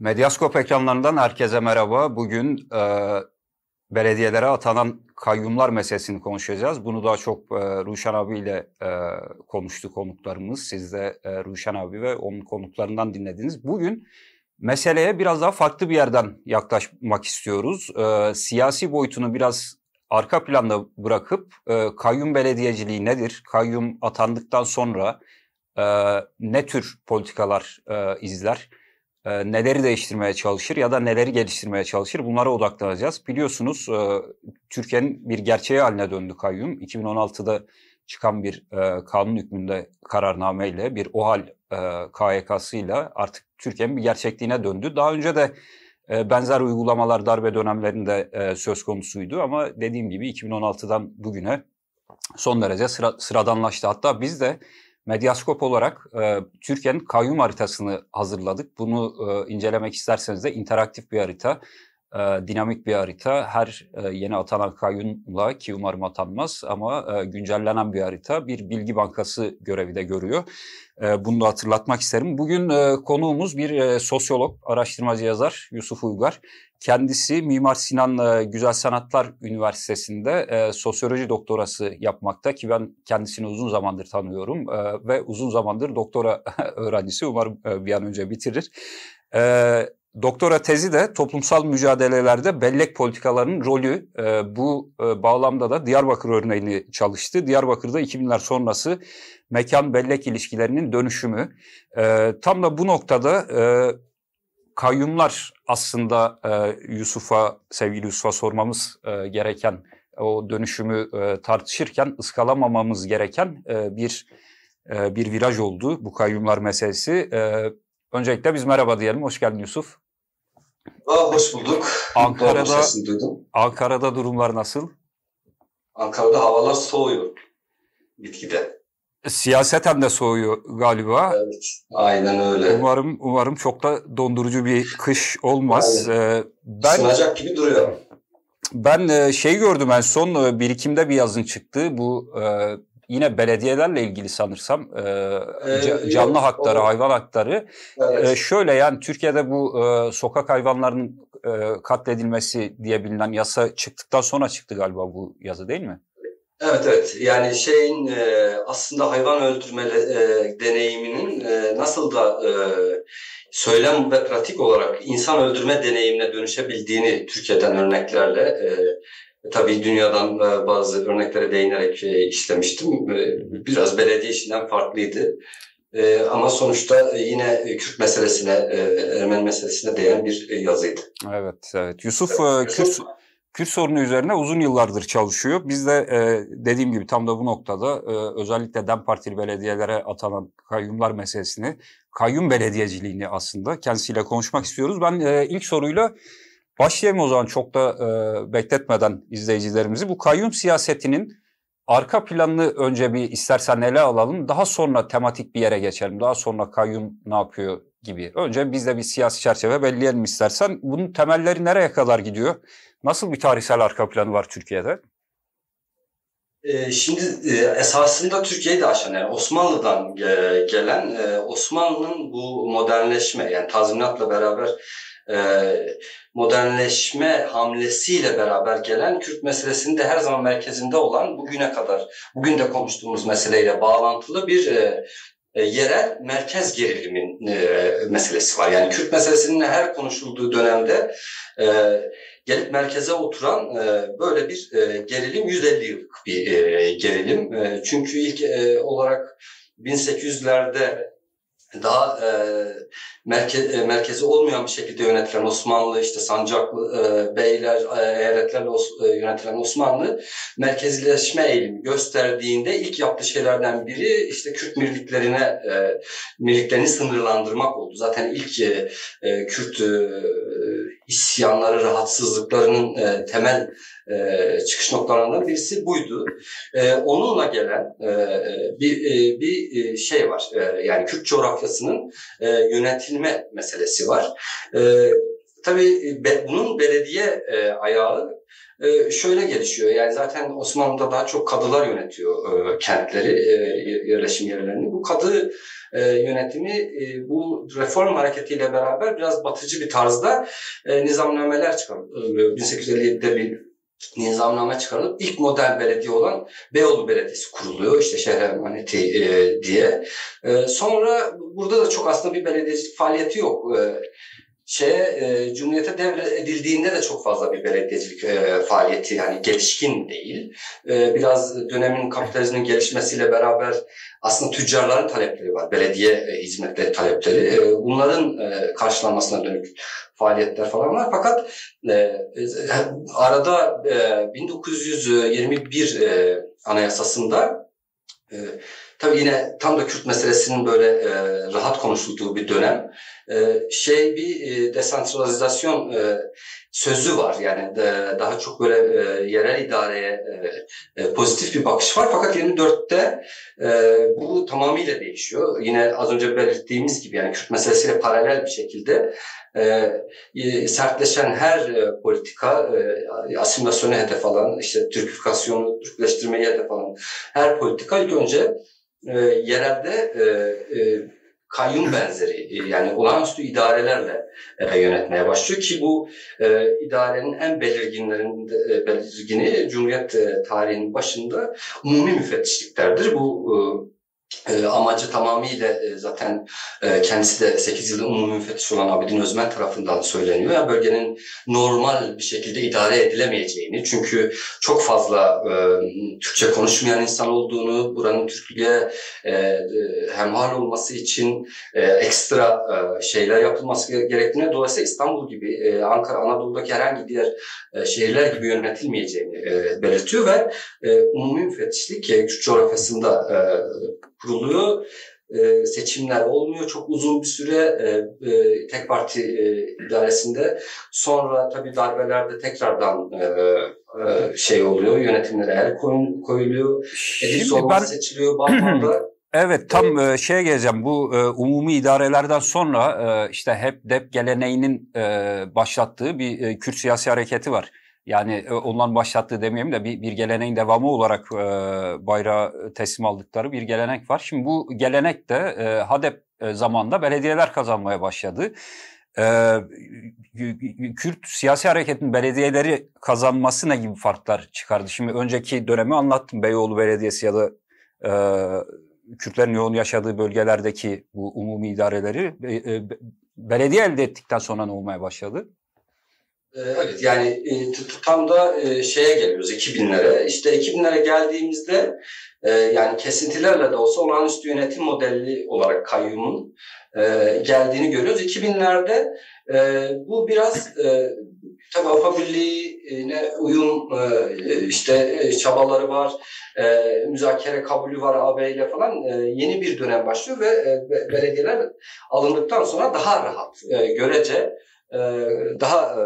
Medyascope ekranlarından herkese merhaba. Bugün belediyelere atanan kayyumlar meselesini konuşacağız. Bunu daha çok Ruşen abiyle konuştu konuklarımız. Siz de Ruşen abi ve onun konuklarından dinlediniz. Bugün meseleye biraz daha farklı bir yerden yaklaşmak istiyoruz. Siyasi boyutunu biraz arka planda bırakıp kayyum belediyeciliği nedir? Kayyum atandıktan sonra ne tür politikalar izler? Neleri değiştirmeye çalışır ya da neleri geliştirmeye çalışır, bunlara odaklanacağız. Biliyorsunuz Türkiye'nin bir gerçeği haline döndü kayyum. 2016'da çıkan bir kanun hükmünde kararnameyle, bir OHAL KYK'sıyla artık Türkiye'nin bir gerçekliğine döndü. Daha önce de benzer uygulamalar darbe dönemlerinde söz konusuydu ama dediğim gibi 2016'dan bugüne son derece sıradanlaştı. Hatta biz de Medyascope olarak Türkiye'nin kayyum haritasını hazırladık. Bunu incelemek isterseniz de interaktif bir harita, dinamik bir harita. Her yeni atanan kayyumla, ki umarım atanmaz ama güncellenen bir harita, bir bilgi bankası görevi de görüyor. Bunu da hatırlatmak isterim. Bugün konuğumuz bir sosyolog, araştırmacı yazar Yusuf Uygar. Kendisi Mimar Sinan Güzel Sanatlar Üniversitesi'nde sosyoloji doktorası yapmakta, ki ben kendisini uzun zamandır tanıyorum ve uzun zamandır doktora öğrencisi. Umarım bir an önce bitirir. Doktora tezi de toplumsal mücadelelerde bellek politikalarının rolü. Bu bağlamda da Diyarbakır örneğini çalıştı. Diyarbakır'da 2000'ler sonrası mekan bellek ilişkilerinin dönüşümü. Tam da bu noktada kayyumlar aslında sevgili Yusuf'a sormamız gereken, o dönüşümü tartışırken ıskalamamamız gereken bir viraj oldu bu kayyumlar meselesi. Öncelikle biz merhaba diyelim. Hoş geldin Yusuf. Hoş bulduk. Ankara'da durumlar nasıl? Ankara'da havalar soğuyor gitgide. Siyaseten de soğuyor galiba. Evet, aynen öyle. Umarım çok da dondurucu bir kış olmaz. Sınacak gibi duruyor. Ben şey gördüm, en son Birikim'de bir yazın çıktı. Bu yine belediyelerle ilgili sanırsam canlı hakları, hayvan hakları. Evet. Şöyle, yani Türkiye'de bu sokak hayvanlarının katledilmesi diye bilinen yasa çıktıktan sonra çıktı galiba bu yazı, değil mi? Evet, yani şeyin aslında hayvan öldürme deneyiminin nasıl da söylem ve pratik olarak insan öldürme deneyimine dönüşebildiğini Türkiye'den örneklerle tabii dünyadan bazı örneklere değinerek işlemiştim. Biraz belediye işinden farklıydı. Ama sonuçta yine Kürt meselesine, Ermeni meselesine değen bir yazıydı. Evet. Yusuf, evet. Kürt sorunu üzerine uzun yıllardır çalışıyor. Biz de dediğim gibi tam da bu noktada özellikle DEM Partili belediyelere atanan kayyumlar meselesini, kayyum belediyeciliğini aslında kendisiyle konuşmak istiyoruz. Ben ilk soruyla başlayayım o zaman, çok da bekletmeden izleyicilerimizi. Bu kayyum siyasetinin arka planını önce bir istersen ele alalım. Daha sonra tematik bir yere geçelim. Daha sonra kayyum ne yapıyor gibi. Önce biz de bir siyasi çerçeve belirleyelim istersen. Bunun temelleri nereye kadar gidiyor? Nasıl bir tarihsel arka planı var Türkiye'de? Şimdi esasında Türkiye'yi de aşan, yani Osmanlı'dan gelen, Osmanlı'nın bu modernleşme, yani tazminatla beraber modernleşme hamlesiyle beraber gelen Kürt meselesinin de her zaman merkezinde olan, bugüne kadar, bugün de konuştuğumuz meseleyle bağlantılı bir yerel merkez gerilimin meselesi var. Yani Kürt meselesinin her konuşulduğu dönemde gelip merkeze oturan böyle bir gerilim, 150 yıllık bir gerilim. Çünkü ilk olarak 1800'lerde daha merkezi olmayan bir şekilde yönetilen Osmanlı, işte sancaklı beyler, eyaletlerle yönetilen Osmanlı merkezileşme eğilimi gösterdiğinde ilk yaptığı şeylerden biri işte Kürt birliklerini sınırlandırmak oldu. Zaten ilk Kürt isyanları, rahatsızlıklarının temel çıkış noktalarından birisi buydu. Onunla gelen bir şey var. Yani Kürt coğrafyasının yönetilme meselesi var. Tabii bunun belediye ayağı şöyle gelişiyor. Yani zaten Osmanlı'da daha çok kadılar yönetiyor kentleri, yerleşim yerlerini. Bu kadı yönetimi bu reform hareketiyle beraber biraz batıcı bir tarzda nizamnameler çıkarılıyor. 1857'de bir nizamname çıkarılıp ilk model belediye olan Beyoğlu Belediyesi kuruluyor. İşte Şehremaneti diye. Sonra burada da çok aslında bir belediyecilik faaliyeti yok. Cumhuriyete devredildiğinde de çok fazla bir belediyecilik faaliyeti yani gelişkin değil. Biraz dönemin kapitalizmin gelişmesiyle beraber aslında tüccarların talepleri var. Belediye hizmetleri talepleri. Bunların karşılanmasına dönük faaliyetler falan var. Fakat arada 1921 anayasasında tabii yine tam da Kürt meselesinin böyle rahat konuşulduğu bir dönem bir desantralizasyon sözü var. Yani daha çok böyle yerel idareye pozitif bir bakış var. Fakat 24'te bu tamamıyla değişiyor. Yine az önce belirttiğimiz gibi yani Kürt meselesiyle paralel bir şekilde sertleşen her politika, asimilasyonu hedef alan, işte Türkifikasyonu, Türkleştirmeyi hedef alan her politika ilk önce yerelde kayyum benzeri yani olağanüstü idarelerle yönetmeye başlıyor ki bu idarenin en belirgini Cumhuriyet tarihinin başında umumi müfettişliklerdir. Bu amacı tamamıyla zaten kendisi de 8 yılda umumi müfettiş olan Abidin Özmen tarafından söyleniyor. Yani bölgenin normal bir şekilde idare edilemeyeceğini, çünkü çok fazla Türkçe konuşmayan insan olduğunu, buranın Türklüğe hemhal olması için ekstra şeyler yapılması gerektiğini, dolayısıyla İstanbul gibi, Ankara, Anadolu'daki herhangi diğer şehirler gibi yönetilmeyeceğini belirtiyor ve umumi müfettişlik Kürt coğrafyasında kuruluyor. Seçimler olmuyor. Çok uzun bir süre tek parti idaresinde. Sonra tabii darbelerde tekrardan oluyor. Yönetimlere el koyuluyor. Edip seçiliyor. Batman'da. Evet, tam şeye geleceğim. Bu umumi idarelerden sonra işte HADEP geleneğinin başlattığı bir Kürt siyasi hareketi var. Yani onların başlattığı demeyeyim de bir geleneğin devamı olarak bayrağı teslim aldıkları bir gelenek var. Şimdi bu gelenek de HADEP zamanında belediyeler kazanmaya başladı. Kürt siyasi hareketin belediyeleri kazanması ne gibi farklar çıkardı? Şimdi önceki dönemi anlattım. Beyoğlu Belediyesi ya da Kürtlerin yoğun yaşadığı bölgelerdeki bu umumi idareleri belediye elde ettikten sonra ne olmaya başladı? Evet, yani tam da geliyoruz 2000'lere. İşte 2000'lere geldiğimizde yani kesintilerle de olsa olağanüstü yönetim modeli olarak kayyumun geldiğini görüyoruz. 2000'lerde bu biraz tabii Avrupa Birliği'ne uyum çabaları var, müzakere kabulü var AB ile falan, yeni bir dönem başlıyor ve belediyeler alındıktan sonra daha rahat görece daha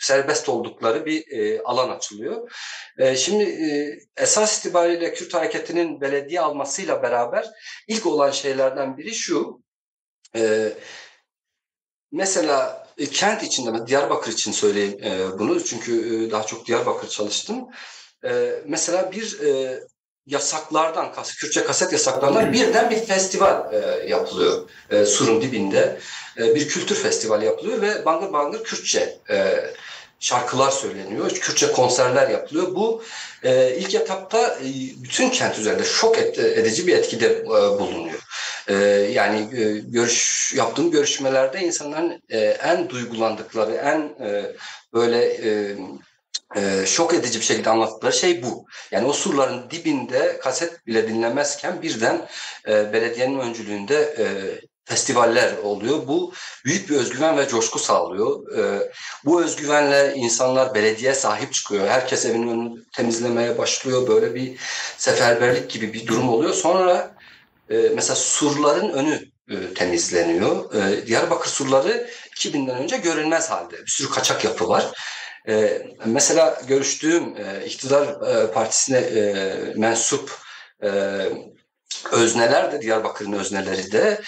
serbest oldukları bir alan açılıyor. Şimdi esas itibariyle Kürt hareketinin belediye almasıyla beraber ilk olan şeylerden biri şu. Mesela kent içinde, Diyarbakır için söyleyeyim bunu çünkü daha çok Diyarbakır çalıştım. Mesela bir yasaklardan, Kürtçe kaset yasaklarından birden bir festival yapılıyor. Surum dibinde bir kültür festivali yapılıyor ve bangır bangır Kürtçe şarkılar söyleniyor, Kürtçe konserler yapılıyor. Bu ilk etapta bütün kent üzerinde şok edici bir etkide bulunuyor. Yani yaptığım görüşmelerde insanların en duygulandıkları, en böyle... şok edici bir şekilde anlattıkları şey bu. Yani o surların dibinde kaset bile dinlemezken birden belediyenin öncülüğünde festivaller oluyor. Bu büyük bir özgüven ve coşku sağlıyor. Bu özgüvenle insanlar belediye sahip çıkıyor. Herkes evinin önünü temizlemeye başlıyor. Böyle bir seferberlik gibi bir durum oluyor. Sonra mesela surların önü temizleniyor. Diyarbakır surları 2000'den önce görünmez halde. Bir sürü kaçak yapı var. Mesela görüştüğüm iktidar partisine mensup özneler de, Diyarbakır'ın özneleri de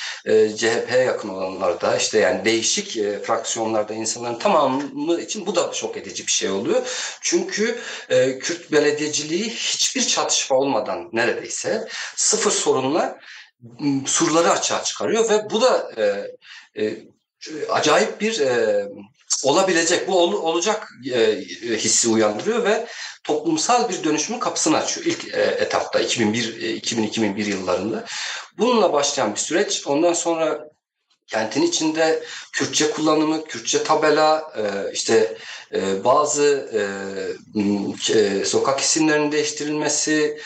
CHP'ye yakın olanlarda, işte yani değişik fraksiyonlarda insanların tamamı için bu da şok edici bir şey oluyor. Çünkü Kürt belediyeciliği hiçbir çatışma olmadan neredeyse sıfır sorunla surları açığa çıkarıyor ve bu da acayip bir olabilecek, bu olacak hissi uyandırıyor ve toplumsal bir dönüşümün kapısını açıyor ilk etapta 2000-2001 yıllarında. Bununla başlayan bir süreç. Ondan sonra kentin içinde Kürtçe kullanımı, Kürtçe tabela, işte bazı sokak isimlerinin değiştirilmesi,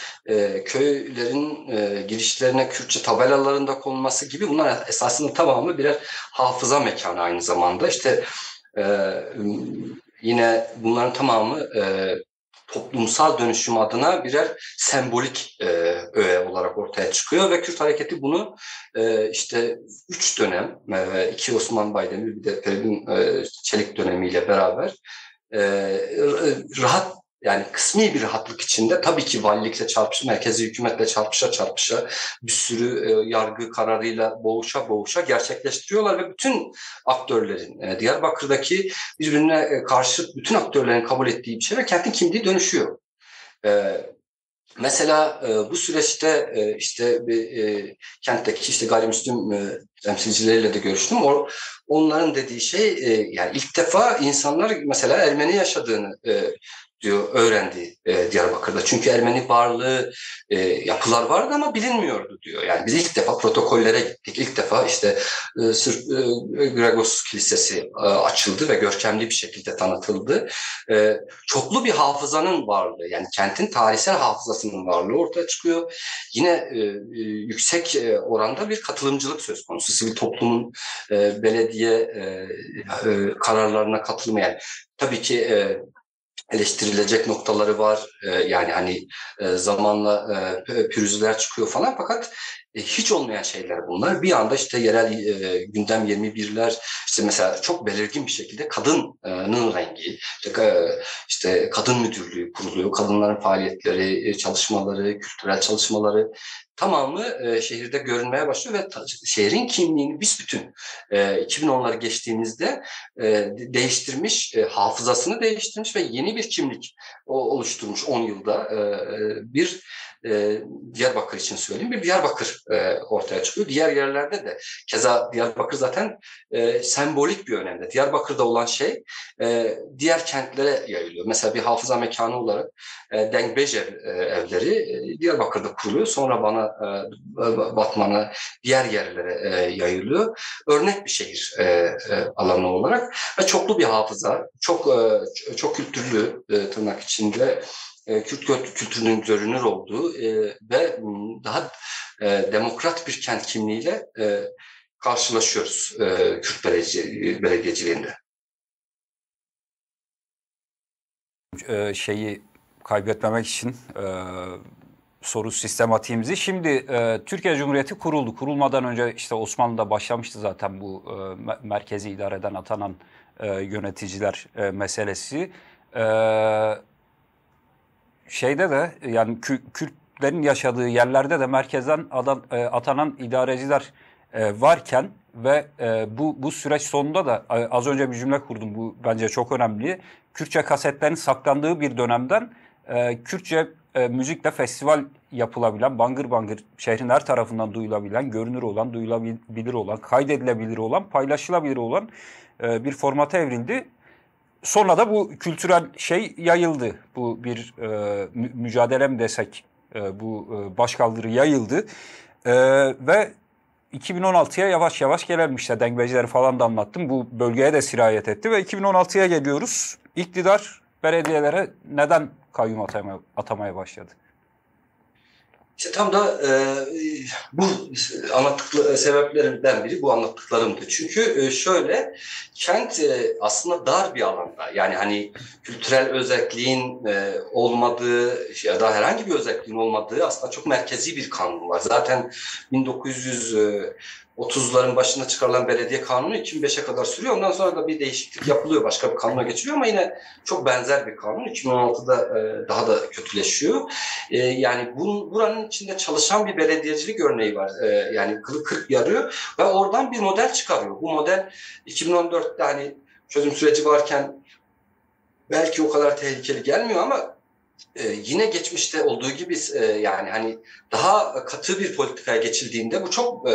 köylerin girişlerine Kürtçe tabelaların da konulması gibi, bunlar esasında tamamı birer hafıza mekanı aynı zamanda. İşte yine bunların tamamı toplumsal dönüşüm adına birer sembolik öğe olarak ortaya çıkıyor ve Kürt hareketi bunu işte 3 dönem, 2 Osman Baydemir, bir de Peribin Çelik dönemiyle beraber rahat, yani kısmi bir rahatlık içinde, tabii ki valilikle çarpışa, merkezi hükümetle çarpışa, bir sürü yargı kararıyla boğuşa gerçekleştiriyorlar ve bütün aktörlerin, Diyarbakır'daki birbirine karşı bütün aktörlerin kabul ettiği bir şey ve kentin kimliği dönüşüyor. Mesela bu süreçte işte kentteki işte gayrimüslim temsilcileriyle de görüştüm. Onların dediği şey, yani ilk defa insanlar mesela Ermeni yaşadığını diyor, öğrendi Diyarbakır'da. Çünkü Ermeni varlığı, yapılar vardı ama bilinmiyordu diyor. Yani biz ilk defa protokollere gittik. İlk defa işte Gregos Kilisesi açıldı ve görkemli bir şekilde tanıtıldı. Çoklu bir hafızanın varlığı, yani kentin tarihsel hafızasının varlığı ortaya çıkıyor. Yine yüksek oranda bir katılımcılık söz konusu. Sivil toplumun belediye kararlarına katılımı, yani tabii ki eleştirilecek noktaları var. Yani hani zamanla pürüzler çıkıyor falan, fakat hiç olmayan şeyler bunlar. Bir anda işte yerel gündem 21'ler, işte mesela çok belirgin bir şekilde kadının rengi, işte kadın müdürlüğü kuruluyor, kadınların faaliyetleri, çalışmaları, kültürel çalışmaları tamamı şehirde görünmeye başlıyor ve şehrin kimliğini büsbütün 2010'ları geçtiğimizde değiştirmiş, hafızasını değiştirmiş ve yeni bir kimlik oluşturmuş 10 yılda bir Diyarbakır için söyleyeyim, bir Diyarbakır ortaya çıkıyor. Diğer yerlerde de keza Diyarbakır zaten sembolik bir önemde. Diyarbakır'da olan şey diğer kentlere yayılıyor. Mesela bir hafıza mekanı olarak Dengbej evleri Diyarbakır'da kuruluyor. Sonra Batman'a, diğer yerlere yayılıyor. Örnek bir şehir alanı olarak ve çoklu bir hafıza, çok kültürlü, tırnak içinde Kürt kültürünün görünür olduğu ve daha demokrat bir kent kimliğiyle karşılaşıyoruz Kürt belediyeciliğinde. Şeyi kaybetmemek için soru sistematiğimizi. Şimdi Türkiye Cumhuriyeti kuruldu. Kurulmadan önce işte Osmanlı'da başlamıştı zaten bu merkezi idareden atanan yöneticiler meselesi. Şeyde de, yani Kürtlerin yaşadığı yerlerde de merkezden atanan idareciler varken ve bu süreç sonunda da az önce bir cümle kurdum, bu bence çok önemli. Kürtçe kasetlerin saklandığı bir dönemden Kürtçe müzikle festival yapılabilen, bangır bangır şehrin her tarafından duyulabilen, görünür olan, duyulabilir olan, kaydedilebilir olan, paylaşılabilir olan bir formata evrildi. Sonra da bu kültürel şey yayıldı. Bu bir mücadele mi desek, bu başkaldırı yayıldı. Ve 2016'ya yavaş yavaş gelenmiş. İşte Dengbejleri falan da anlattım. Bu bölgeye de sirayet etti ve 2016'ya geliyoruz. İktidar belediyelere neden kayyum atamaya başladı? İşte tam da bu anlattıkları sebeplerimden biri bu anlattıklarımdı. Çünkü şöyle, kent aslında dar bir alanda. Yani hani kültürel özelliğin olmadığı ya da herhangi bir özelliğin olmadığı aslında çok merkezi bir kanun var. Zaten 1900 30'ların başında çıkarılan belediye kanunu 2005'e kadar sürüyor. Ondan sonra da bir değişiklik yapılıyor. Başka bir kanuna geçiliyor ama yine çok benzer bir kanun. 2016'da daha da kötüleşiyor. Yani buranın içinde çalışan bir belediyecilik örneği var. Yani kılı kırk yarıyor ve oradan bir model çıkarıyor. Bu model 2014'te hani çözüm süreci varken belki o kadar tehlikeli gelmiyor ama yine geçmişte olduğu gibi yani hani daha katı bir politikaya geçildiğinde bu çok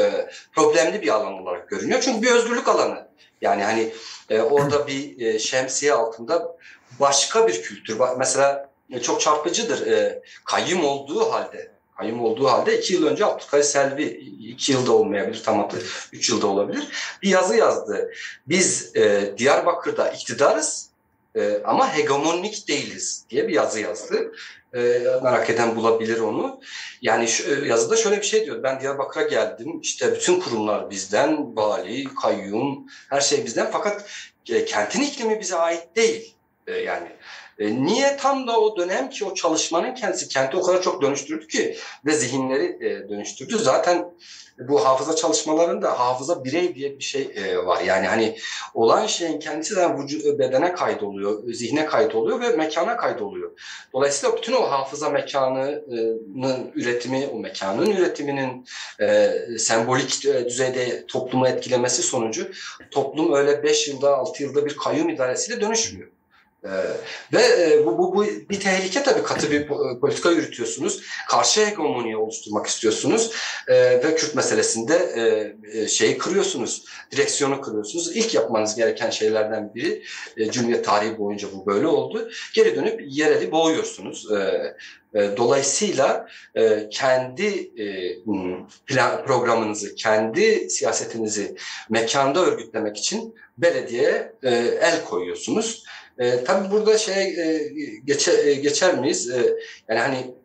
problemli bir alan olarak görünüyor. Çünkü bir özgürlük alanı. Yani hani orada bir şemsiye altında başka bir kültür. Mesela çok çarpıcıdır. Kayyum olduğu halde 2 yıl önce Abdülkadir Selvi, 2 yılda olmayabilir, tam 3 yılda olabilir, bir yazı yazdı. Biz Diyarbakır'da iktidarız ama hegemonik değiliz diye bir yazı yazdı. Merak eden bulabilir onu. Yani şu, yazıda şöyle bir şey diyor. Ben Diyarbakır'a geldim. İşte bütün kurumlar bizden, vali, kayyum, her şey bizden. Fakat kentin iklimi bize ait değil. Yani niye tam da o dönem ki o çalışmanın kendisi kenti o kadar çok dönüştürdü ki ve zihinleri dönüştürdü. Zaten bu hafıza çalışmalarında hafıza birey diye bir şey var. Yani hani olan şeyin kendisi de bedene kaydoluyor, zihne kaydoluyor ve mekana kaydoluyor. Dolayısıyla bütün o hafıza mekanının üretimi, o mekanın üretiminin sembolik düzeyde toplumu etkilemesi sonucu toplum öyle 5 yılda 6 yılda bir kayyum idaresiyle dönüşmüyor. Ve bu bir tehlike tabii. Katı bir politika yürütüyorsunuz. Karşı hegemoniyi oluşturmak istiyorsunuz. Ve Kürt meselesinde şeyi kırıyorsunuz. Direksiyonu kırıyorsunuz. İlk yapmanız gereken şeylerden biri, Cumhuriyet tarihi boyunca bu böyle oldu. Geri dönüp yereli boğuyorsunuz. Dolayısıyla kendi programınızı, kendi siyasetinizi mekanda örgütlemek için belediyeye el koyuyorsunuz. Tabii burada geçer miyiz? Yani hani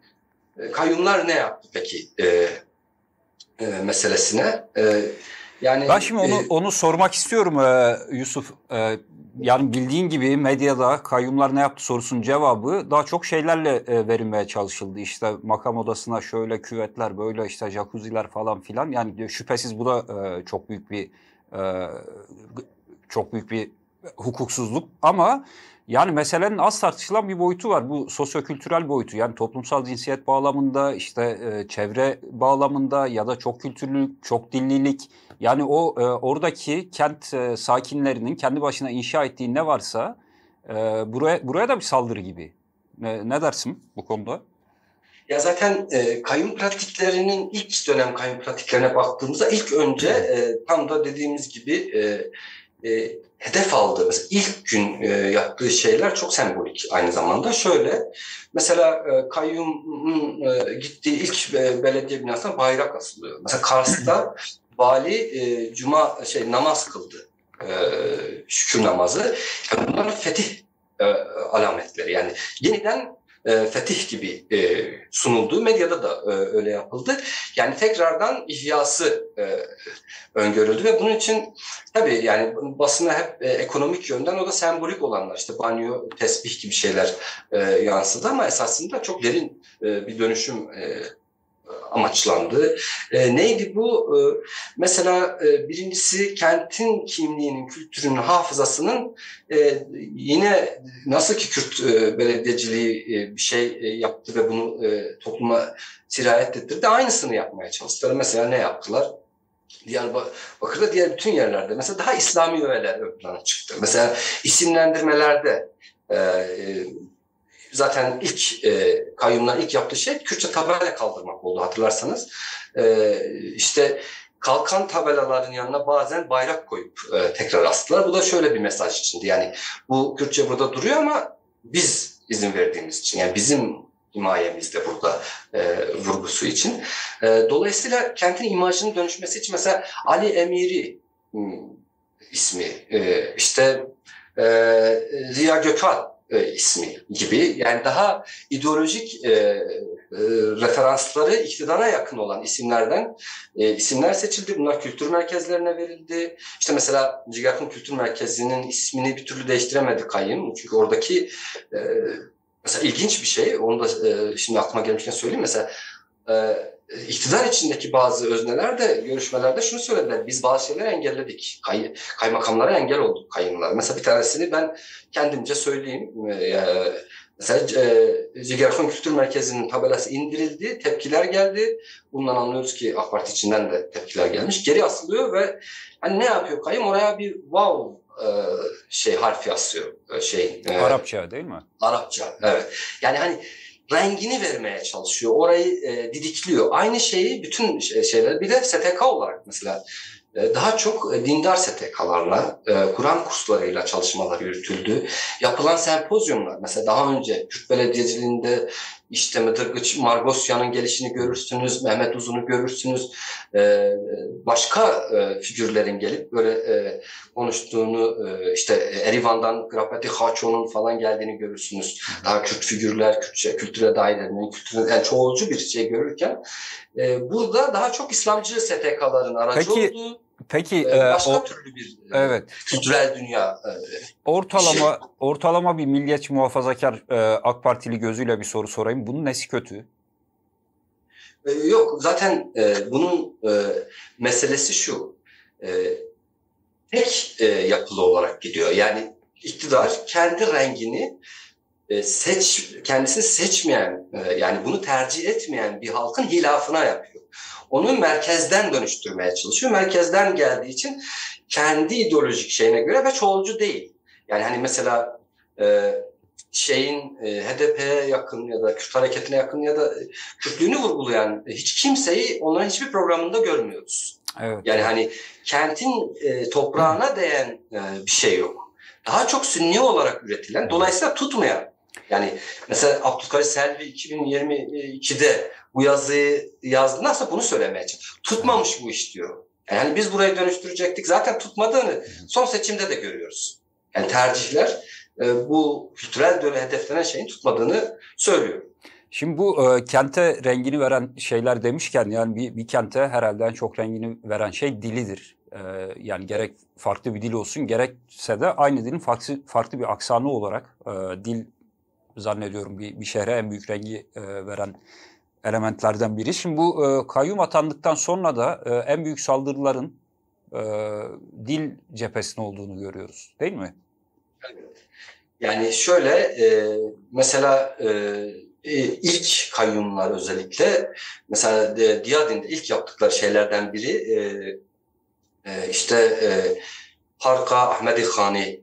kayyumlar ne yaptı peki meselesine? Yani ben şimdi onu sormak istiyorum Yusuf. Yani bildiğin gibi medyada kayyumlar ne yaptı sorusunun cevabı daha çok şeylerle verilmeye çalışıldı. İşte makam odasına şöyle küvetler, böyle işte jacuzziler falan filan. Yani şüphesiz bu da çok büyük bir hukuksuzluk ama yani meselenin az tartışılan bir boyutu var. Bu sosyokültürel boyutu, yani toplumsal cinsiyet bağlamında, işte çevre bağlamında ya da çok kültürlülük, çok dillilik. Yani o oradaki kent sakinlerinin kendi başına inşa ettiği ne varsa buraya da bir saldırı gibi. Ne dersin bu konuda? Ya zaten kayyum pratiklerinin ilk dönem kayyum pratiklerine baktığımızda ilk önce tam da dediğimiz gibi hedef aldığımız ilk gün yaptığı şeyler çok sembolik aynı zamanda. Şöyle mesela kayyumun gittiği ilk belediye binasına bayrak asılıyor. Mesela Kars'ta vali namaz kıldı. Şükür namazı. Yani bunlar fetih alametleri. Yani yeniden fetih gibi sunuldu. Medyada da öyle yapıldı. Yani tekrardan ihyası öngörüldü ve bunun için tabii yani basına hep ekonomik yönden o da sembolik olanlar, işte banyo, tesbih gibi şeyler yansıdı ama esasında çok derin bir dönüşüm amaçlandı. Neydi bu? Mesela birincisi kentin kimliğinin, kültürünün, hafızasının yine nasıl ki Kürt belediyeciliği bir şey yaptı ve bunu topluma sirayet ettirdi. Aynısını yapmaya çalıştılar. Mesela ne yaptılar? Diyarbakır'da diğer bütün yerlerde. Mesela daha İslami öğeler ön plana çıktı. Mesela isimlendirmelerde zaten ilk kayyumların ilk yaptığı şey Kürtçe tabela kaldırmak oldu, hatırlarsanız. İşte kalkan tabelaların yanına bazen bayrak koyup tekrar astılar. Bu da şöyle bir mesaj içindi. Yani bu Kürtçe burada duruyor ama biz izin verdiğimiz için, yani bizim himayemizde burada vurgusu için. Dolayısıyla kentin imajının dönüşmesi için mesela Ali Emiri ismi, işte Ziya Gökalp ismi gibi, yani daha ideolojik referansları iktidara yakın olan isimlerden isimler seçildi. Bunlar kültür merkezlerine verildi. İşte mesela Cigafın Kültür Merkezi'nin ismini bir türlü değiştiremedi kayyum. Çünkü oradaki mesela ilginç bir şey, onu da şimdi aklıma gelmişken söyleyeyim. Mesela iktidar içindeki bazı özneler de görüşmelerde şunu söylediler. Biz bazı şeyleri engelledik. Kaymakamlara engel olduk kayınlar. Mesela bir tanesini ben kendimce söyleyeyim. Mesela Cigafın Kültür Merkezi'nin tabelası indirildi, tepkiler geldi. Bundan anlıyoruz ki AK Parti içinden de tepkiler gelmiş. Geri asılıyor ve hani ne yapıyor kayım? Oraya bir wow harfi asıyor. Arapça değil mi? Arapça, evet. Yani hani rengini vermeye çalışıyor. Orayı didikliyor. Aynı şeyi bütün şeyler, bir de STK olarak mesela daha çok dindar STK'larla, Kur'an kurslarıyla çalışmalar yürütüldü. Yapılan sempozyumlar, mesela daha önce Kürt Belediyeciliğinde işte Mıgırdiç Margosyan'ın gelişini görürsünüz, Mehmet Uzun'u görürsünüz. Başka figürlerin gelip böyle konuştuğunu, işte Erivan'dan Grapati Haço'nun falan geldiğini görürsünüz. Daha Kürt figürler, kültüre dair, yani çoğulcu bir şey görürken burada daha çok İslamcı STK'ların aracı olduğu. Peki başka türlü bir kültürel dünya. Ortalama bir milliyetçi muhafazakar AK Partili gözüyle bir soru sorayım. Bunun nesi kötü? Yok zaten bunun meselesi şu. Tek yapılı olarak gidiyor. Yani iktidar kendi rengini kendisini seçmeyen, yani bunu tercih etmeyen bir halkın hilafına yapıyor. Onu merkezden dönüştürmeye çalışıyor. Merkezden geldiği için kendi ideolojik şeyine göre ve çoğulcu değil. Yani hani mesela HDP'ye yakın ya da Kürt hareketine yakın ya da Kürtlüğünü vurgulayan hiç kimseyi onların hiçbir programında görmüyoruz. Evet. Yani hani kentin toprağına değen bir şey yok. Daha çok sünni olarak üretilen, dolayısıyla tutmayan. Yani mesela Abdülkadir Selvi 2022'de bu yazıyı yazdığında aslında bunu söylemeye çalışıyor. Tutmamış bu iş diyor. Yani biz burayı dönüştürecektik. Zaten tutmadığını son seçimde de görüyoruz. Yani tercihler bu kültürel dönüşüm hedeflenen şeyin tutmadığını söylüyor. Şimdi bu kente rengini veren şeyler demişken, yani bir kente herhalde en çok rengini veren şey dilidir. Yani gerek farklı bir dil olsun, gerekse de aynı dilin farklı bir aksanı olarak dil zannediyorum bir şehre en büyük rengi veren elementlerden biri. Şimdi bu kayyum atandıktan sonra da en büyük saldırıların dil cephesine olduğunu görüyoruz, değil mi? Evet. Yani şöyle mesela ilk kayyumlar özellikle mesela Diyadin'de ilk yaptıkları şeylerden biri Parka Ahmedi Khani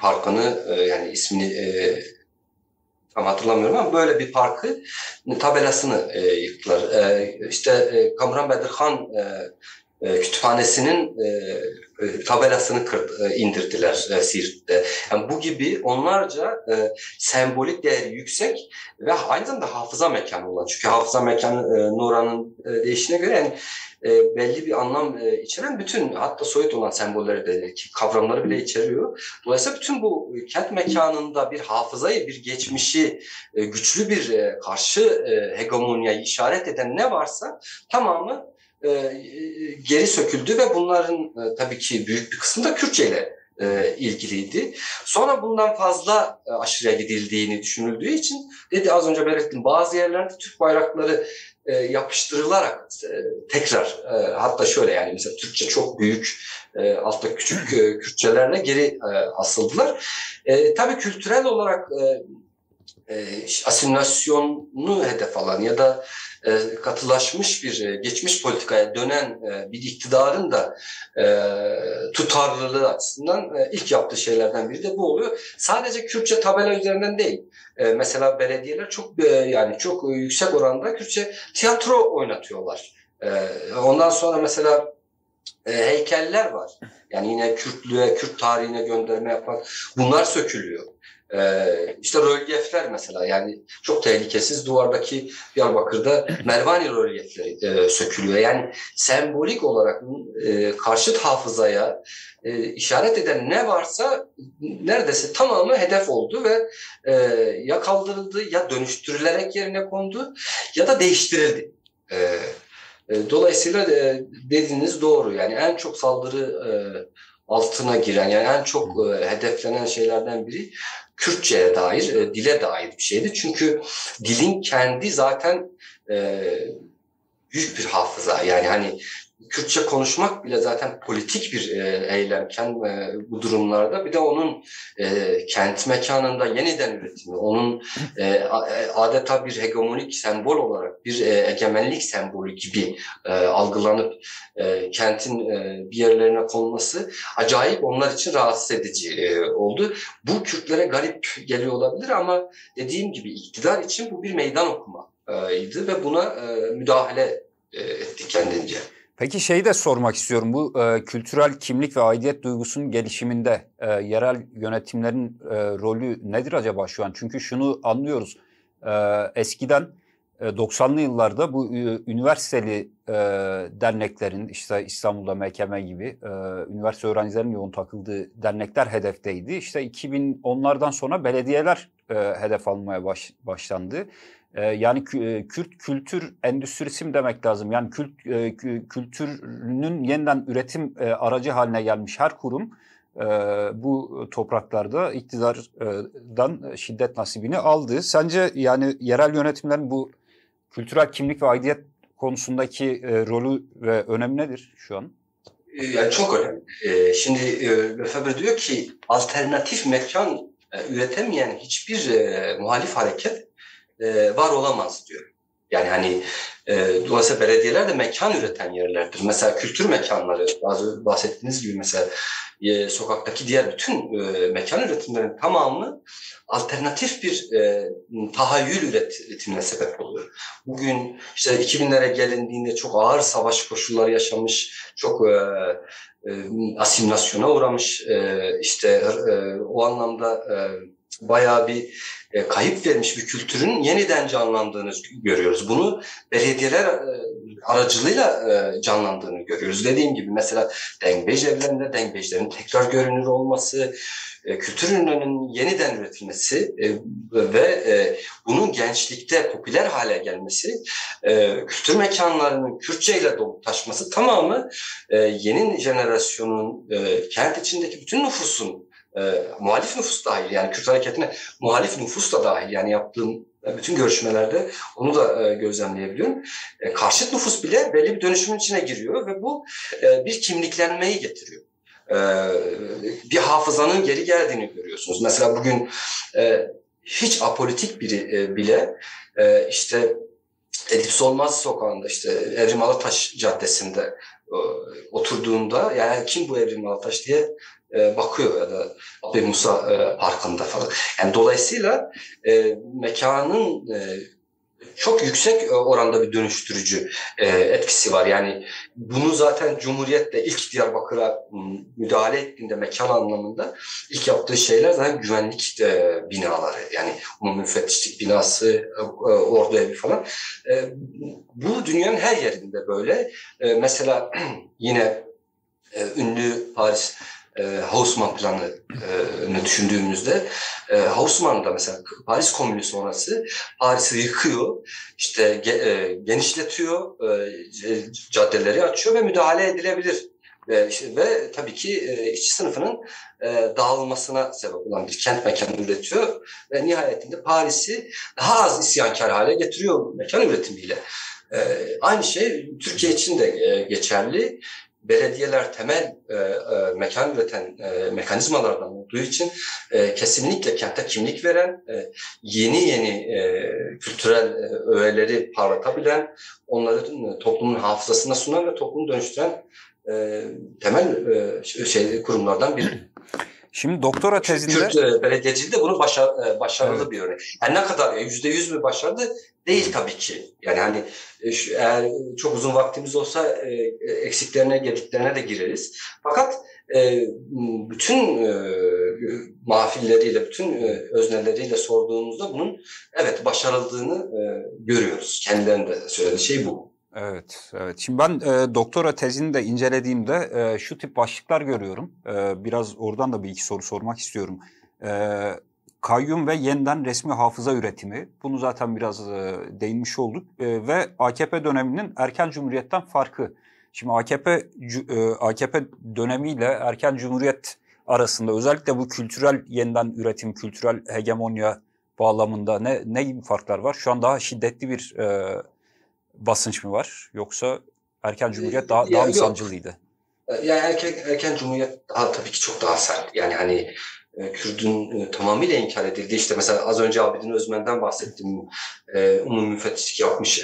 parkını yani ismini tam hatırlamıyorum ama böyle bir parkı tabelasını yıktılar. Kamuran Bedirhan kütüphanesinin tabelasını indirdiler Siirt'te. Yani bu gibi onlarca sembolik değeri yüksek ve aynı zamanda hafıza mekanı olan. Çünkü hafıza mekanı Nora'nın değişine göre yani belli bir anlam içeren bütün hatta soyut olan sembolleri de kavramları bile içeriyor. Dolayısıyla bütün bu kent mekanında bir hafızayı, bir geçmişi, güçlü bir karşı hegemonyayı işaret eden ne varsa tamamı geri söküldü ve bunların tabii ki büyük bir kısmı da Kürtçe ile ilgiliydi. Sonra bundan fazla aşırıya gidildiğini düşünüldüğü için az önce belirttim, bazı yerlerde Türk bayrakları yapıştırılarak tekrar hatta şöyle yani mesela Türkçe çok büyük altta küçük Kürtçelerle geri asıldılar. Tabii kültürel olarak asimilasyonu hedef alan ya da katılaşmış bir geçmiş politikaya dönen bir iktidarın da tutarlılığı açısından ilk yaptığı şeylerden biri de bu oluyor. Sadece Kürtçe tabela üzerinden değil. Mesela belediyeler çok yüksek oranda Kürtçe tiyatro oynatıyorlar. Ondan sonra mesela heykeller var. Yani yine Kürtlüğe, Kürt tarihine gönderme yapmak. Bunlar sökülüyor. Rölyefler mesela yani çok tehlikesiz duvardaki Diyarbakır'da Mervani rölyefleri sökülüyor. Yani sembolik olarak karşıt hafızaya işaret eden ne varsa neredeyse tamamı hedef oldu ve ya kaldırıldı ya dönüştürülerek yerine kondu ya da değiştirildi. Dolayısıyla dediğiniz doğru yani en çok saldırı altına giren yani en çok hedeflenen şeylerden biri Kürtçe'ye dair, dile dair bir şeydi. Çünkü dilin kendi zaten büyük bir hafıza. Yani hani Kürtçe konuşmak bile zaten politik bir eylemken bu durumlarda, bir de onun kent mekanında yeniden üretimi, onun adeta bir hegemonik sembol olarak, bir egemenlik sembolü gibi algılanıp kentin bir yerlerine konması acayip onlar için rahatsız edici oldu. Bu Kürtlere garip geliyor olabilir ama dediğim gibi iktidar için bu bir meydan okuma idi ve buna müdahale etti kendince. Peki şeyi de sormak istiyorum. Bu kültürel kimlik ve aidiyet duygusunun gelişiminde yerel yönetimlerin rolü nedir acaba şu an? Çünkü şunu anlıyoruz. Eskiden 90'lı yıllarda bu üniversiteli derneklerin, işte İstanbul'da MKM gibi üniversite öğrencilerinin yoğun takıldığı dernekler hedefteydi. İşte 2010'lardan sonra belediyeler hedef almaya başlandı. Yani Kürt kültür endüstrisi mi demek lazım? Yani Kürt kültürünün yeniden üretim aracı haline gelmiş her kurum bu topraklarda iktidardan şiddet nasibini aldı. Sence yani yerel yönetimlerin bu kültürel kimlik ve aidiyet konusundaki rolü ve önemi nedir şu an? Yani çok önemli. Şimdi Lefebvre diyor ki alternatif mekan üretemeyen hiçbir muhalif hareket var olamaz diyor. Yani hani dolayısıyla belediyeler de mekan üreten yerlerdir. Mesela kültür mekanları, bazı bahsettiğiniz gibi mesela sokaktaki diğer bütün mekan üretimlerinin tamamı alternatif bir tahayyül üretimine sebep oluyor. Bugün işte 2000'lere gelindiğinde çok ağır savaş koşulları yaşamış, çok asimilasyona uğramış, işte o anlamda bayağı bir kayıp vermiş bir kültürün yeniden canlandığını görüyoruz. Bunu belediyeler aracılığıyla canlandığını görüyoruz. Dediğim gibi mesela dengbej evlerinde dengbejlerin tekrar görünür olması, kültür ürününün yeniden üretilmesi ve bunun gençlikte popüler hale gelmesi, kültür mekanlarının Kürtçe ile dolup taşması tamamı yeni jenerasyonun, kent içindeki bütün nüfusun, muhalif nüfus dahil, yani Kürt hareketine muhalif nüfus da dahil, yani yaptığım bütün görüşmelerde onu da gözlemleyebiliyorum. Karşıt nüfus bile belli bir dönüşümün içine giriyor ve bu bir kimliklenmeyi getiriyor. Bir hafızanın geri geldiğini görüyorsunuz. Mesela bugün hiç apolitik biri bile işte Edip Solmaz sokağında, işte Evrim Alataş caddesinde oturduğunda, yani kim bu Evrim Alataş diye bakıyor, ya da Abdül Musa Parkı'nda falan. Yani dolayısıyla mekanın çok yüksek oranda bir dönüştürücü etkisi var. Yani bunu zaten Cumhuriyet'te ilk Diyarbakır'a müdahale ettiğinde mekan anlamında ilk yaptığı şeyler zaten güvenlik binaları. Yani umum müfettişlik binası, ordu evi falan. Bu dünyanın her yerinde böyle. Mesela yine ünlü Paris Haussmann planını düşündüğümüzde Haussmann'da mesela Paris Komünü sonrası Paris'i yıkıyor, işte genişletiyor, caddeleri açıyor ve müdahale edilebilir. Ve tabii ki işçi sınıfının dağılmasına sebep olan bir kent mekanı üretiyor ve nihayetinde Paris'i daha az isyankar hale getiriyor mekan üretimiyle. Aynı şey Türkiye için de geçerli. Belediyeler temel mekan üreten mekanizmalardan olduğu için kesinlikle kente kimlik veren, yeni kültürel öğeleri parlatabilen, onların toplumun hafızasına sunan ve toplumu dönüştüren temel kurumlardan biri. Şimdi doktora tezinde... Kürt belediyeciliği de bunu başarılı, evet, bir örnek. Yani ne kadar, %100 mü başarılı? Değil tabii ki. Yani hani eğer çok uzun vaktimiz olsa eksiklerine, gediklerine de gireriz. Fakat bütün mahfilleriyle, bütün özneleriyle sorduğumuzda bunun evet başarıldığını görüyoruz. Kendilerinin de söylediği şey bu. Evet, evet. Şimdi ben doktora tezini de incelediğimde şu tip başlıklar görüyorum. Biraz oradan da bir iki soru sormak istiyorum. Kayyum ve yeniden resmi hafıza üretimi. Bunu zaten biraz değinmiş olduk. Ve AKP döneminin erken cumhuriyetten farkı. Şimdi AKP dönemiyle erken cumhuriyet arasında özellikle bu kültürel yeniden üretim, kültürel hegemonya bağlamında ne gibi farklar var? Şu an daha şiddetli bir basınç mı var? Yoksa erken Cumhuriyet daha mı sancılıydı? Yani erken Cumhuriyet tabii ki çok daha sert. Yani hani Kürt'ün tamamıyla inkar edildi. İşte mesela az önce Abidin Özmen'den bahsettim. Umum müfettişlik yapmış,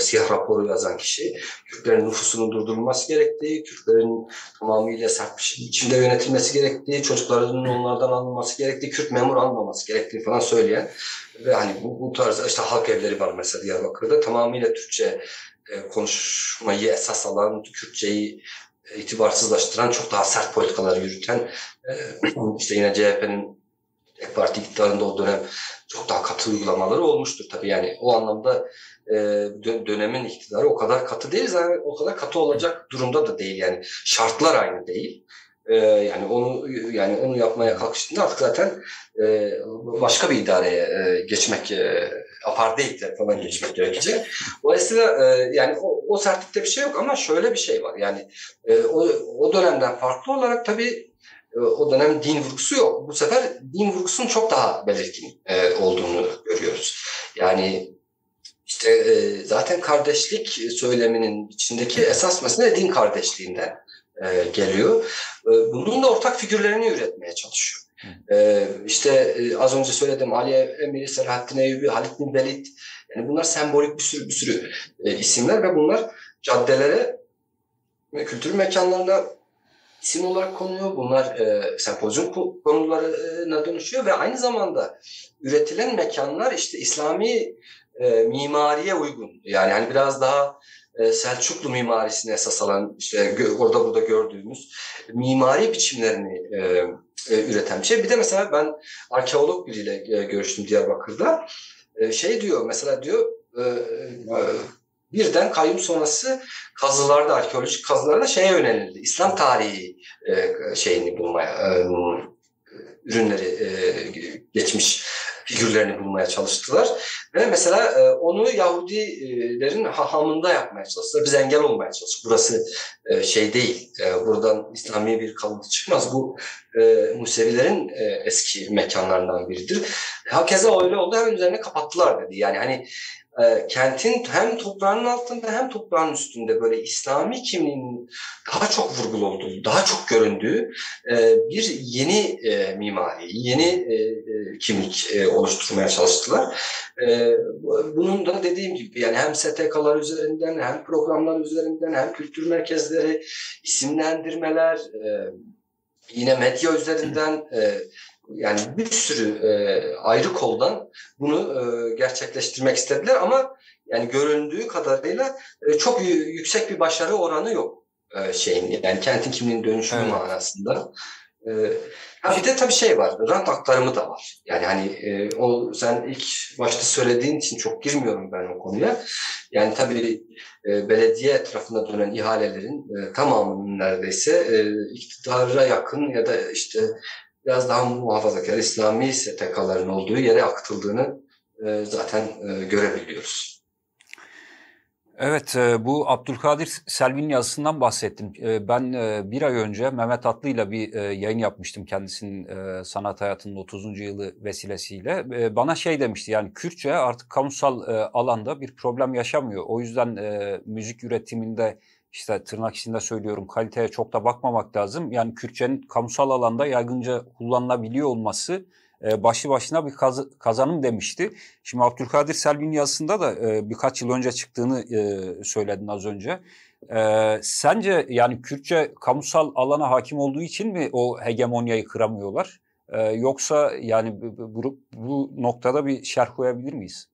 siyah raporu yazan kişi. Kürtlerin nüfusunun durdurulması gerektiği, Kürtlerin tamamıyla sert bir biçimde yönetilmesi gerektiği, çocuklarının onlardan alınması gerektiği, Kürt memur almaması gerektiği falan söyleyen ve hani bu tarz işte halk evleri var mesela Diyarbakır'da. Tamamıyla Türkçe konuşmayı esas alan, Kürtçeyi itibarsızlaştıran, çok daha sert politikaları yürüten, işte yine CHP'nin AK Parti iktidarında o dönem çok daha katı uygulamaları olmuştur tabii. Yani o anlamda dönemin iktidarı o kadar katı değil, zaten o kadar katı olacak durumda da değil. Yani şartlar aynı değil. Yani onu yapmaya kalkıştığında artık zaten başka bir idareye geçmek, apartheid'le falan geçmek gerekecek. Dolayısıyla yani o sertlikte bir şey yok, ama şöyle bir şey var. Yani o dönemden farklı olarak tabii o dönem din vurgusu yok. Bu sefer din vurgusunun çok daha belirgin olduğunu görüyoruz. Yani işte zaten kardeşlik söyleminin içindeki esas mesele din kardeşliğinden geliyor. Bunun da ortak figürlerini üretmeye çalışıyor. İşte az önce söyledim, Ali Emiri, Selahattin Eyyubi, Halit bin Velid, yani bunlar sembolik bir sürü isimler ve bunlar caddelere, kültür mekanlarına isim olarak konuyor. Bunlar sempozyum konularına dönüşüyor ve aynı zamanda üretilen mekanlar işte İslami mimariye uygun. Yani hani biraz daha Selçuklu mimarisini esas alan, işte orada burada gördüğümüz mimari biçimlerini üreten bir şey. Bir de mesela ben arkeolog biriyle görüştüm Diyarbakır'da. Şey diyor mesela, diyor birden kayyum sonrası kazılarda, arkeolojik kazılarda şeye yönelildi. İslam tarihi şeyini bulmaya, ürünleri, geçmiş figürlerini bulmaya çalıştılar. Ve mesela onu Yahudilerin hahamında yapmaya çalıştılar. Biz engel olmaya çalıştık. Burası şey değil. Buradan İslami bir kalıntı çıkmaz. Bu Musevilerin eski mekanlarından biridir. Hakeza öyle oldu. Hemen üzerine kapattılar dedi. Yani hani kentin hem toprağının altında hem toprağın üstünde böyle İslami kimliğin daha çok vurgulu olduğu, daha çok göründüğü bir yeni mimari, yeni kimlik oluşturmaya çalıştılar. Bunun da dediğim gibi yani hem STK'lar üzerinden, hem programlar üzerinden, hem kültür merkezleri, isimlendirmeler, yine medya üzerinden, yani bir sürü ayrı koldan bunu gerçekleştirmek istediler, ama yani göründüğü kadarıyla çok yüksek bir başarı oranı yok şeyin, yani kentin kimliğinin dönüşümü manasında. Bir de tabii şey var, rant aktarımı da var. Yani hani o sen ilk başta söylediğin için çok girmiyorum ben o konuya. Yani tabii belediye etrafında dönen ihalelerin tamamının neredeyse iktidara yakın ya da işte biraz daha muhafazakar İslami STK'ların olduğu yere aktıldığını zaten görebiliyoruz. Evet, bu Abdülkadir Selvi'nin yazısından bahsettim. Ben bir ay önce Mehmet Atlı'yla bir yayın yapmıştım, kendisinin sanat hayatının 30. yılı vesilesiyle. Bana şey demişti, yani Kürtçe artık kamusal alanda bir problem yaşamıyor. O yüzden müzik üretiminde, İşte tırnak içinde söylüyorum, kaliteye çok da bakmamak lazım. Yani Kürtçenin kamusal alanda yaygınca kullanılabiliyor olması başlı başına bir kazanım demişti. Şimdi Abdülkadir Selvi'nin yazısında da birkaç yıl önce çıktığını söyledin az önce. Sence yani Kürtçe kamusal alana hakim olduğu için mi o hegemonyayı kıramıyorlar? Yoksa yani bu noktada bir şerh koyabilir miyiz?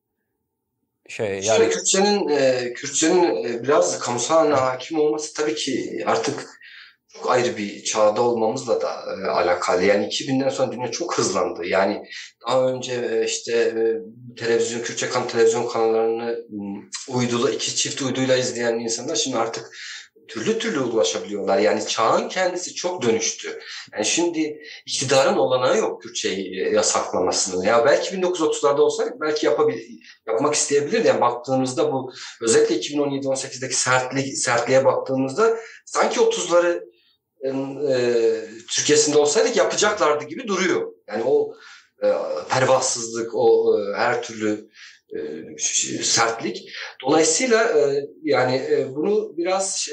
Yani Kürtçenin biraz kamusal alana hakim olması tabii ki artık çok ayrı bir çağda olmamızla da alakalı. Yani 2000'den sonra dünya çok hızlandı. Yani daha önce işte televizyon, Kürtçe televizyon kanallarını iki çift uyduyla izleyen insanlar şimdi artık türlü ulaşabiliyorlar. Yani çağın kendisi çok dönüştü. Yani şimdi iktidarın olanağı yok Kürtçeyi yasaklamasını. Ya belki 1930'larda olsaydık belki yapmak isteyebilirdi. Yani baktığımızda bu özellikle 2017-18'deki sertliğe baktığımızda sanki 30'ları Türkiye'sinde olsaydık yapacaklardı gibi duruyor. Yani o pervasızlık, o her türlü sertlik. Dolayısıyla yani bunu biraz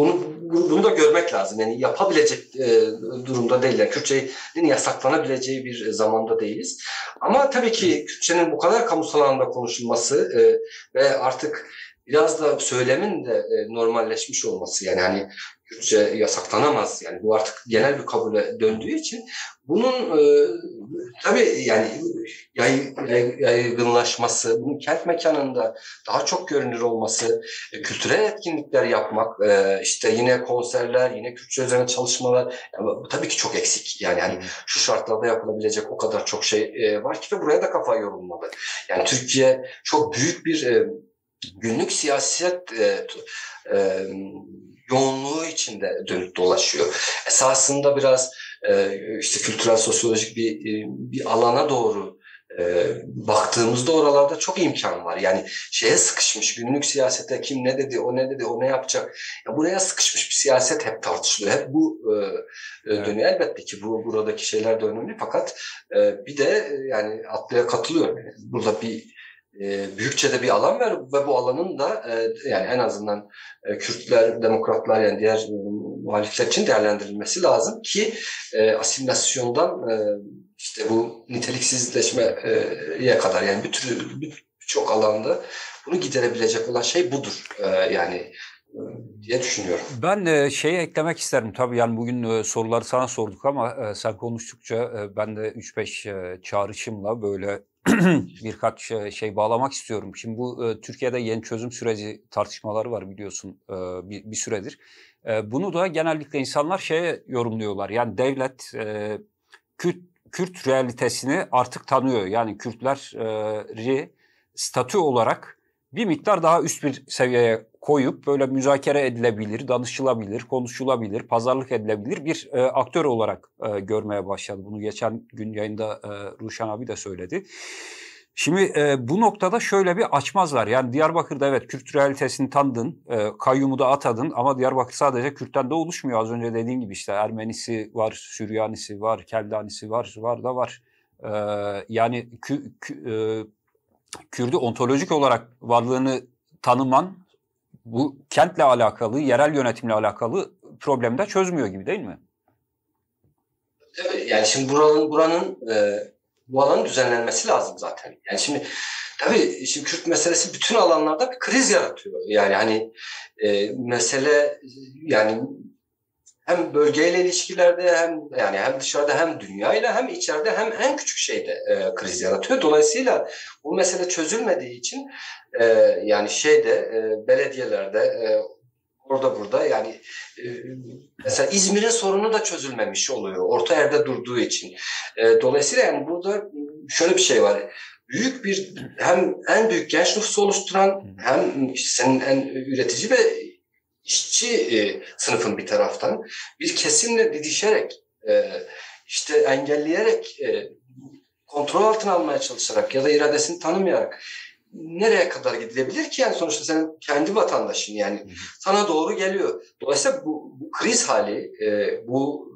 bunu da görmek lazım. Yani yapabilecek durumda değiller. Kürtçenin yasaklanabileceği bir zamanda değiliz. Ama tabii ki Kürtçenin bu kadar kamusal alanda konuşulması ve artık biraz da söylemin de normalleşmiş olması, yani hani Kürtçe yasaklanamaz, yani bu artık genel bir kabule döndüğü için bunun tabii yani yaygınlaşması, bunun kent mekanında daha çok görünür olması, kültürel etkinlikler yapmak, işte yine konserler, yine Kürtçe üzerine çalışmalar, yani tabii ki çok eksik. Yani hani şu şartlarda yapılabilecek o kadar çok şey var ki ve buraya da kafa yorulmalı. Yani Türkiye çok büyük bir günlük siyaset yoğunluğu içinde dönüp dolaşıyor. Esasında biraz işte kültürel sosyolojik bir alana doğru baktığımızda oralarda çok imkan var. Yani şeye sıkışmış, günlük siyasete kim ne dedi, o ne dedi, o ne yapacak. Ya buraya sıkışmış bir siyaset hep tartışılıyor. Hep bu dönüyor. Elbette ki buradaki şeyler de önemli, fakat bir de yani Atlı'ya katılıyorum. Yani burada bir büyükçe de bir alan var ve bu alanın da yani en azından Kürtler, demokratlar, yani diğer muhalifler için değerlendirilmesi lazım ki asimilasyondan işte bu niteliksizleşmeye kadar, yani birçok alanda bunu giderebilecek olan şey budur yani diye düşünüyorum. Ben şeyi eklemek isterim tabii, yani bugün soruları sana sorduk ama sen konuştukça ben de 3-5 çağrışımla böyle birkaç şey bağlamak istiyorum. Şimdi bu Türkiye'de yeni çözüm süreci tartışmaları var biliyorsun bir süredir. Bunu da genellikle insanlar şeye yorumluyorlar. Yani devlet Kürt realitesini artık tanıyor. Yani Kürtleri statü olarak bir miktar daha üst bir seviyeye koyup böyle müzakere edilebilir, danışılabilir, konuşulabilir, pazarlık edilebilir bir aktör olarak görmeye başladı. Bunu geçen gün yayında Ruşen abi de söyledi. Şimdi bu noktada şöyle bir açmaz var. Yani Diyarbakır'da evet Kürt realitesini tanıdın, kayyumu da atadın ama Diyarbakır sadece Kürt'ten de oluşmuyor. Az önce dediğin gibi işte Ermenisi var, Süryanisi var, Keldanisi var, var. Yani Kürt'ü ontolojik olarak varlığını tanıman bu kentle alakalı, yerel yönetimle alakalı problemi de çözmüyor gibi değil mi? Yani şimdi bu alanın düzenlenmesi lazım zaten. Yani şimdi tabii şimdi Kürt meselesi bütün alanlarda bir kriz yaratıyor. Yani hani mesele yani hem bölgeyle ilişkilerde hem yani hem dışarıda hem dünyayla hem içeride hem en küçük şeyde kriz yaratıyor. Dolayısıyla bu mesele çözülmediği için yani şeyde belediyelerde orada burada yani mesela İzmir'in sorunu da çözülmemiş oluyor orta yerde durduğu için. Dolayısıyla yani burada şöyle bir şey var. Büyük bir hem en büyük genç nüfusu oluşturan hem senin en üretici ve işçi sınıfın bir taraftan bir kesimle didişerek, işte engelleyerek, kontrol altına almaya çalışarak ya da iradesini tanımayarak nereye kadar gidilebilir ki? Yani sonuçta senin kendi vatandaşın, yani sana doğru geliyor. Dolayısıyla bu kriz hali, bu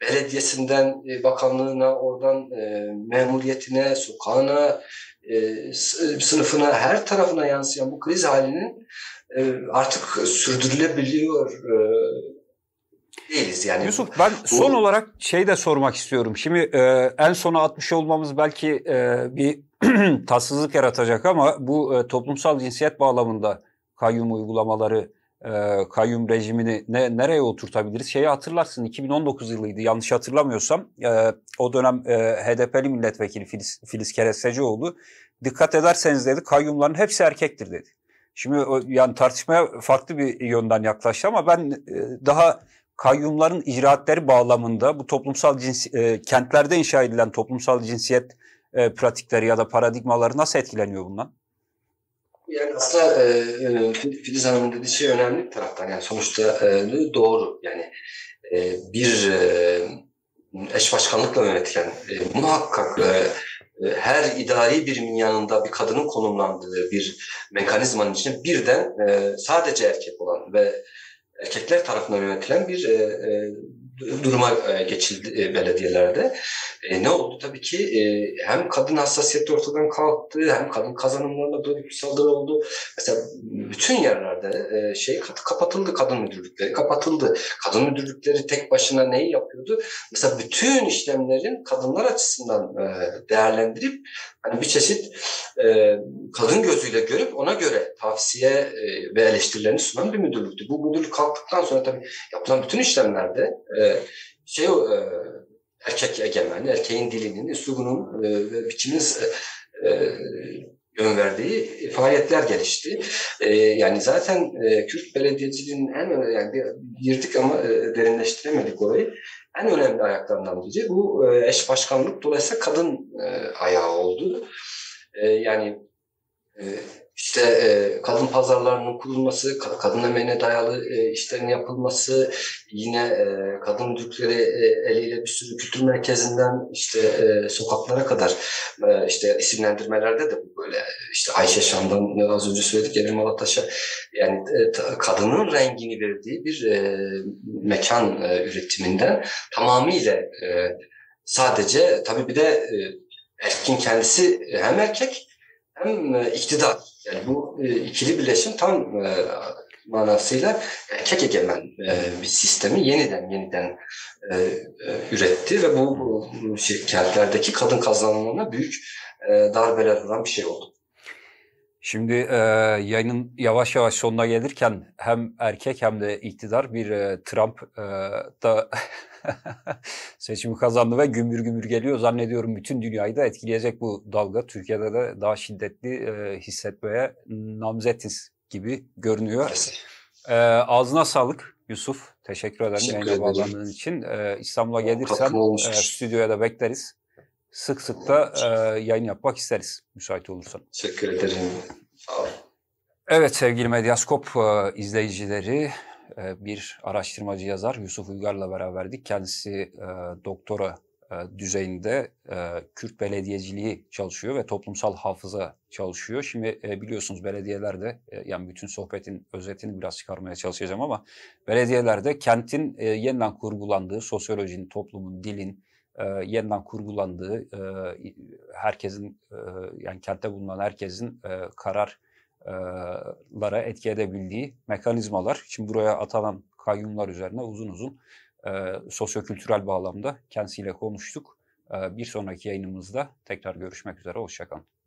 belediyesinden bakanlığına, oradan memuriyetine, sokağına, sınıfına, her tarafına yansıyan bu kriz halinin artık sürdürülebiliyor değiliz yani. Yusuf, ben son olarak şey de sormak istiyorum. Şimdi en sona atmış olmamız belki bir tatsızlık yaratacak ama bu toplumsal cinsiyet bağlamında kayyum uygulamaları, kayyum rejimini nereye oturtabiliriz? Şeyi hatırlarsın, 2019 yılıydı yanlış hatırlamıyorsam. O dönem HDP'li milletvekili Filiz Kerestecioğlu dikkat ederseniz dedi kayyumların hepsi erkektir dedi. Şimdi yani tartışmaya farklı bir yönden yaklaştı ama ben daha kayyumların icraatleri bağlamında bu toplumsal kentlerde inşa edilen toplumsal cinsiyet pratikleri ya da paradigmaları nasıl etkileniyor bundan? Yani aslında Filiz Hanım'ın dediği şey önemli bir taraftan. Yani sonuçta doğru. Yani bir eş başkanlıkla yönetilen muhakkak her idari birimin yanında bir kadının konumlandığı bir mekanizmanın içinde birden sadece erkek olan ve erkekler tarafından yönetilen bir duruma geçildi belediyelerde. Ne oldu? Tabii ki hem kadın hassasiyeti ortadan kalktı, hem kadın kazanımlarına böyle bir saldırı oldu. Mesela bütün yerlerde şey kapatıldı, kadın müdürlükleri kapatıldı. Kadın müdürlükleri tek başına neyi yapıyordu? Mesela bütün işlemlerin kadınlar açısından değerlendirip hani bir çeşit kadın gözüyle görüp ona göre tavsiye ve eleştirilerini sunan bir müdürlüktü. Bu müdürlük kalktıktan sonra tabii yapılan bütün işlemlerde erkek egemen, erkeğin dilinin, üslubunun ve biçimin yön verdiği faaliyetler gelişti. Yani zaten Kürt belediyeciliğinin en önemli, yani girdik ama derinleştiremedik orayı, en önemli ayaklarından biri bu eş başkanlık, dolayısıyla kadın ayağı oldu. Yani İşte kadın pazarlarının kurulması, kadın emeğine dayalı işlerin yapılması, yine kadın müdürlükleri eliyle bir sürü kültür merkezinden işte sokaklara kadar işte isimlendirmelerde de bu böyle işte Ayşe Şam'dan az önce söyledik, Erim Alataş'a, yani kadının rengini verdiği bir mekan üretiminden tamamıyla sadece tabii bir de erkin kendisi hem erkek hem iktidar. Yani bu ikili birleşim tam manasıyla erkek egemen bir sistemi yeniden üretti ve bu kentlerdeki kadın kazanımlarına büyük darbeler vuran bir şey oldu. Şimdi yayının yavaş yavaş sonuna gelirken hem erkek hem de iktidar bir Trump da seçimi kazandı ve gümbür gümbür geliyor. Zannediyorum bütün dünyayı da etkileyecek bu dalga. Türkiye'de de daha şiddetli hissetmeye namzetiz gibi görünüyor. Ağzına sağlık Yusuf. Teşekkür ederim yayına bağlandığın için. İstanbul'a gelirsen stüdyoya da bekleriz. Sık sık da yayın yapmak isteriz müsait olursan. Teşekkür ederim. Evet sevgili Medyascope izleyicileri, bir araştırmacı yazar Yusuf Uygar'la beraberdik. Kendisi doktora düzeyinde Kürt belediyeciliği çalışıyor ve toplumsal hafıza çalışıyor. Şimdi biliyorsunuz belediyelerde, yani bütün sohbetin özetini biraz çıkarmaya çalışacağım ama belediyelerde kentin yeniden kurgulandığı, sosyolojinin, toplumun, dilin yeniden kurgulandığı, herkesin, yani kentte bulunan herkesin kararlara etki edebildiği mekanizmalar. Şimdi buraya atanan kayyumlar üzerine uzun uzun sosyokültürel bağlamda kendisiyle konuştuk. Bir sonraki yayınımızda tekrar görüşmek üzere. Hoşça kalın.